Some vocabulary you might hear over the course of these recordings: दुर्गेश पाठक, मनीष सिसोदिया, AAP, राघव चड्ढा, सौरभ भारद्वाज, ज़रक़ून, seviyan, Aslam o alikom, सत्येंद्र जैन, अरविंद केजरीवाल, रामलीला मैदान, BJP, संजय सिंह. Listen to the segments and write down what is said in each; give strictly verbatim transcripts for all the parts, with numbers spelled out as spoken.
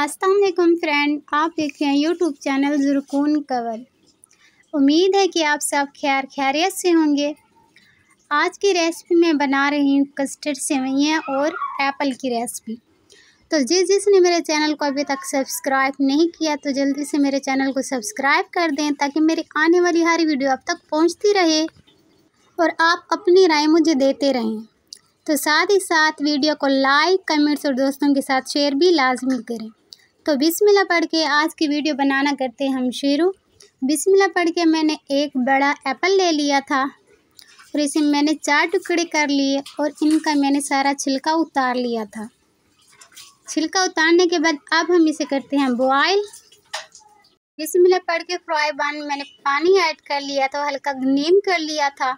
अस्सलाम वालेकुम फ्रेंड, आप देख रहे हैं यूट्यूब चैनल ज़रक़ून कवर। उम्मीद है कि आप सब खैर खैरियत से होंगे। आज की रेसिपी में बना रही हूँ कस्टर्ड सेवैयाँ और एप्पल की रेसिपी। तो जिस जिसने मेरे चैनल को अभी तक सब्सक्राइब नहीं किया तो जल्दी से मेरे चैनल को सब्सक्राइब कर दें ताकि मेरी आने वाली हर वीडियो आप तक पहुँचती रहे और आप अपनी राय मुझे देते रहें। तो साथ ही साथ वीडियो को लाइक, कमेंट्स और दोस्तों के साथ शेयर भी लाजमी करें। तो बिस्मिल्लाह पढ़ के आज की वीडियो बनाना करते हैं हम शुरू। बिस्मिल्लाह पढ़ के मैंने एक बड़ा एप्पल ले लिया था और इसे मैंने चार टुकड़े कर लिए और इनका मैंने सारा छिलका उतार लिया था। छिलका उतारने के बाद अब हम इसे करते हैं बॉयल। बिस्मिल्लाह पढ़ के फ्राई पैन मैंने पानी ऐड कर लिया था, हल्का नीम कर लिया था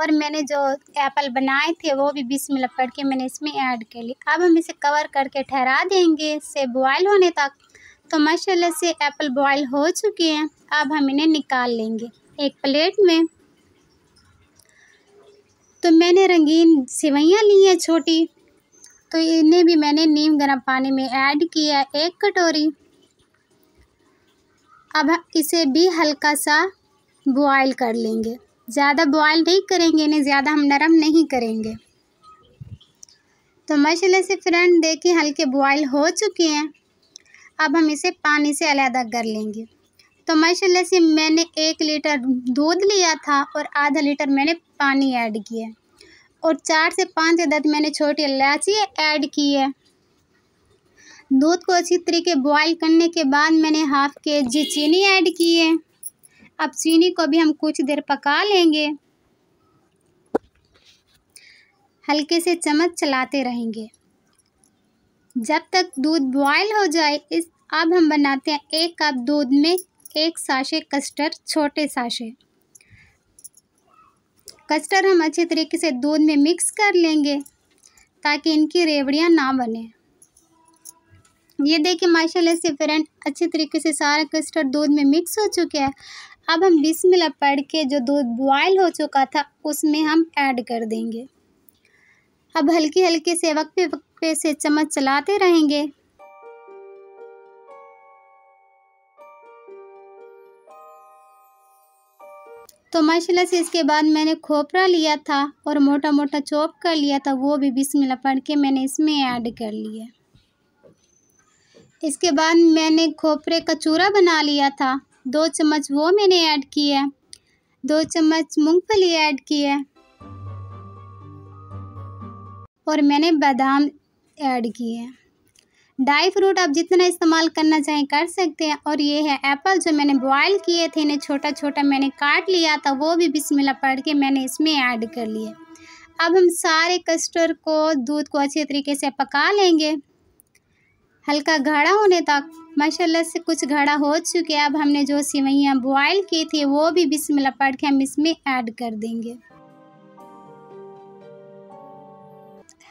और मैंने जो एप्पल बनाए थे वो भी बिस्मिल्लाह पढ़ के मैंने इसमें ऐड कर ली। अब हम इसे कवर करके ठहरा देंगे इसे बॉयल होने तक। तो माशाल्लाह से एप्पल बॉयल हो चुके हैं। अब हम इन्हें निकाल लेंगे एक प्लेट में। तो मैंने रंगीन सेवैयाँ ली हैं छोटी, तो इन्हें भी मैंने नीम गर्म पानी में ऐड किया एक कटोरी। अब इसे भी हल्का सा बॉयल कर लेंगे, ज़्यादा बॉयल नहीं करेंगे, इन्हें ज़्यादा हम नरम नहीं करेंगे। तो माशाल्लाह से फ्रेंड देखिए हल्के बॉयल हो चुके हैं। अब हम इसे पानी से अलहदा कर लेंगे। तो माशाल्लाह से मैंने एक लीटर दूध लिया था और आधा लीटर मैंने पानी ऐड किया और चार से पाँच अदद मैंने छोटी इलायची ऐड की है। दूध को अच्छी तरीके बॉयल करने के बाद मैंने हाफ के जी चीनी ऐड की है। अब चीनी को भी हम कुछ देर पका लेंगे, हल्के से चम्मच चलाते रहेंगे जब तक दूध बॉयल हो जाए। इस अब हम बनाते हैं एक कप दूध में एक साशे कस्टर्ड, छोटे साशे कस्टर्ड हम अच्छे तरीके से दूध में मिक्स कर लेंगे ताकि इनकी रेवड़ियाँ ना बने। ये देखिए माशाल्लाह से फ्रेंड अच्छे तरीके से सारा कस्टर्ड दूध में मिक्स हो चुका है। अब हम बिस्मिल्लाह पढ़ के जो दूध बॉयल हो चुका था उसमें हम ऐड कर देंगे। अब हल्के हल्के से वक्फे वक्फे से चम्मच चलाते रहेंगे। तो माशाल्लाह से इसके बाद मैंने खोपरा लिया था और मोटा मोटा चॉप कर लिया था, वो भी बिस्मिल्लाह पढ़ के मैंने इसमें ऐड कर लिया। इसके बाद मैंने खोपरे का चूरा बना लिया था, दो चम्मच वो मैंने ऐड किया, दो चम्मच मूंगफली ऐड किया और मैंने बादाम ऐड किए। ड्राई फ्रूट आप जितना इस्तेमाल करना चाहें कर सकते हैं। और ये है एप्पल जो मैंने बॉयल किए थे, इन्हें छोटा छोटा मैंने काट लिया था, वो भी बिस्मिल्लाह पढ़ के मैंने इसमें ऐड कर लिए। अब हम सारे कस्टर्ड को दूध को अच्छे तरीके से पका लेंगे हल्का गाढ़ा होने तक। माशाल्लाह से कुछ गाढ़ा हो चुके हैं। अब हमने जो सेवैयाँ बॉयल की थी वो भी बिस्मिल्लाह पढ़ के हम इसमें ऐड कर देंगे।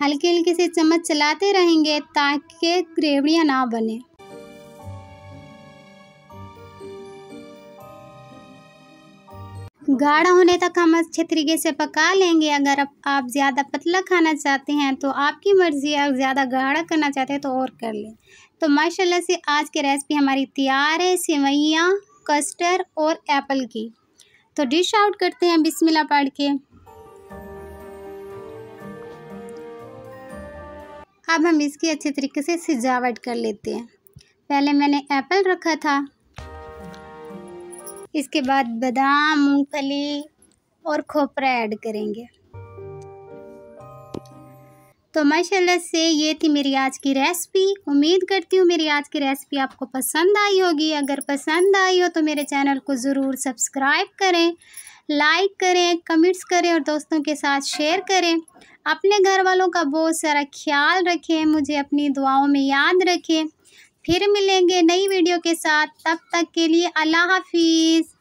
हल्के हल्के से चम्मच चलाते रहेंगे ताकि रेवड़ियाँ ना बने। गाढ़ा होने तक हम अच्छे तरीके से पका लेंगे। अगर आप, आप ज़्यादा पतला खाना चाहते हैं तो आपकी मर्ज़ी, अगर ज़्यादा गाढ़ा करना चाहते हैं तो और कर लें। तो माशाल्लाह से आज की रेसिपी हमारी तैयार है सेवैयाँ, कस्टर्ड और एप्पल की। तो डिश आउट करते हैं बिस्मिल्लाह पढ़ के। अब हम इसकी अच्छे तरीके से सजावट कर लेते हैं। पहले मैंने एप्पल रखा था, इसके बाद बादाम, मूंगफली और खोपरा ऐड करेंगे। तो माशाल्लाह से ये थी मेरी आज की रेसिपी। उम्मीद करती हूँ मेरी आज की रेसिपी आपको पसंद आई होगी। अगर पसंद आई हो तो मेरे चैनल को ज़रूर सब्सक्राइब करें, लाइक करें, कमेंट्स करें और दोस्तों के साथ शेयर करें। अपने घर वालों का बहुत सारा ख्याल रखें, मुझे अपनी दुआओं में याद रखें। फिर मिलेंगे नई वीडियो के साथ, तब तक के लिए अल्लाह हाफिज़।